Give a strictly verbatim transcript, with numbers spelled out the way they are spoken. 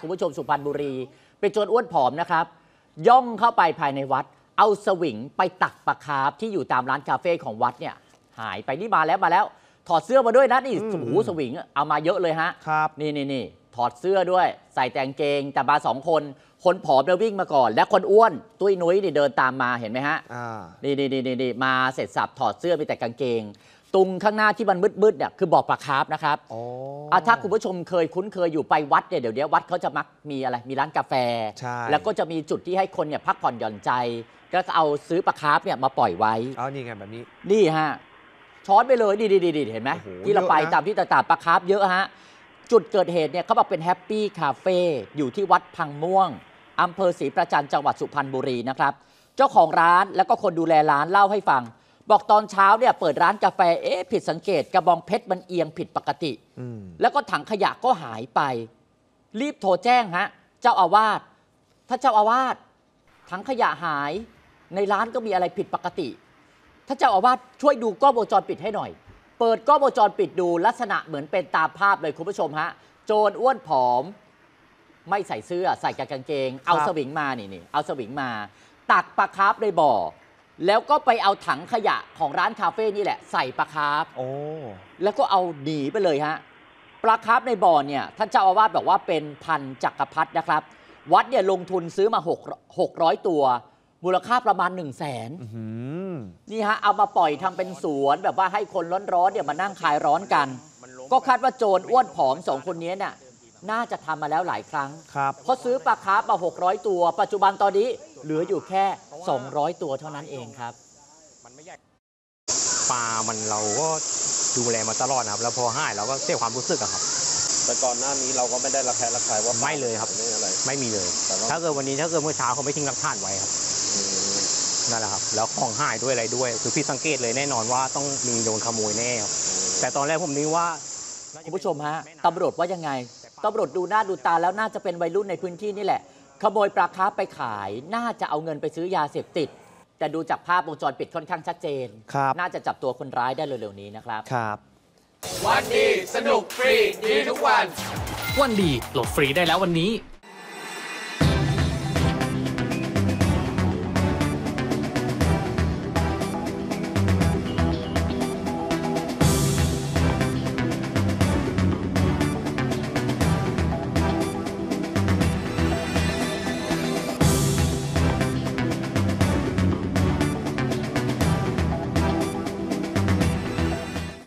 คุณผู้ชมสุพรรณบุรีไปโจรอ้วนผอมนะครับย่องเข้าไปภายในวัดเอาสวิงไปตักปลาคาร์ฟที่อยู่ตามร้านคาเฟ่ของวัดเนี่ยหายไปนี่มาแล้วมาแล้วถอดเสื้อมาด้วยนะนี่โอ้โหสวิงเอามาเยอะเลยฮะครับนี่นี่นี่ถอดเสื้อด้วยใส่แต่งเกงแต่มาสองคนคนผอมแล้ววิ่งมาก่อนและคนอ้วนตุ้ยนุ้ยนี่เดินตามมาเห็นไหมฮะนี่นี่นี่นี่มาเสร็จสับถอดเสื้อไปแต่กางเกงตรงข้างหน้าที่มันมืดๆเนี่ยคือบ่อปลาคาร์ฟนะครับถ้าคุณผู้ชมเคยคุ้นเคยอยู่ไปวัดเนี่ยเดี๋ยวนี้วัดเขาจะมักมีอะไรมีร้านกาแฟแล้วก็จะมีจุดที่ให้คนเนี่ยพักผ่อนหย่อนใจก็เอาซื้อปลาคาร์ฟเนี่ยมาปล่อยไว้อ๋อนี่ไงแบบนี้นี่ฮะช้อนไปเลยดีดีดีเห็นไหมที่เราไปตามที่ต่างๆปลาคาร์ฟเยอะฮะจุดเกิดเหตุเนี่ยเขาบอกเป็นแฮปปี้คาเฟ่อยู่ที่วัดพังม่วงอำเภอศรีประจันจังหวัดสุพรรณบุรีนะครับเจ้าของร้านแล้วก็คนดูแลร้านเล่าให้ฟังบอกตอนเช้าเนี่ยเปิดร้านกาแฟเอ๊ะผิดสังเกตกระบองเพชรมันเอียงผิดปกติแล้วก็ถังขยะก็หายไปรีบโทรแจ้งฮะเจ้าอาวาสถ้าเจ้าอาวาสถังขยะหายในร้านก็มีอะไรผิดปกติถ้าเจ้าอาวาสช่วยดูกล้องวงจรปิดให้หน่อยเปิดกล้องวงจรปิดดูลักษณะเหมือนเป็นตามภาพเลยคุณผู้ชมฮะโจรอ้วนผอมไม่ใส่เสื้อใส่กางเกงเอาสวิงมานี่นี่เอาสวิงมาตักปลาคาร์ฟในบ่อแล้วก็ไปเอาถังขยะของร้านคาเฟ่นี่แหละใส่ปลาคาร์ฟโอ้แล้วก็เอาหนีไปเลยฮะปลาคาร์ฟในบ่อเนี่ยท่านเจ้าอาวาสบอกว่าเป็นพันจักรพรรดินะครับวัดเนี่ยลงทุนซื้อมาหกร้อยตัวมูลค่าประมาณหนึ่งแสนนี่ฮะเอามาปล่อยทำเป็นสวนแบบว่าให้คนร้อนๆเนี่ยมานั่งคลายร้อนกันก็คาดว่าโจรอ้วนผอมสองคนนี้เนี่ยน่าจะทำมาแล้วหลายครั้งเพราะซื้อปลาคาร์ฟมาหกร้อยตัวปัจจุบันตอนนี้เหลืออยู่แค่สองร้อยตัวเท่านั้นเองครับปลามันเราก็ดูแลมาตลอดนะครับแล้วพอหายเราก็เสียความรู้สึกครับแต่ก่อนหน้านี้เราก็ไม่ได้รับแพ้รับใครว่าไม่เลยครับไม่อะไรไม่มีเลยถ้าเกิดวันนี้ถ้าเกิดเมื่อเช้าเขาไม่ทิ้งหลักฐานไว้ครับนั่นแหละครับแล้วของหายด้วยอะไรด้วยคือพี่สังเกตเลยแน่นอนว่าต้องมีโดนขโมยแน่ครับแต่ตอนแรกผมนึกว่าคุณผู้ชมฮะตำรวจว่ายังไงตำรวจดูหน้าดูตาแล้วน่าจะเป็นวัยรุ่นในพื้นที่นี่แหละขโมยปลาคาร์ฟไปขายน่าจะเอาเงินไปซื้อยาเสพติดแต่ดูจากภาพวงจรปิดค่อนข้างชัดเจนน่าจะจับตัวคนร้ายได้เร็วๆนี้นะครับครับวันดีสนุกฟรีดีทุกวันวันดีโหลดฟรีได้แล้ววันนี้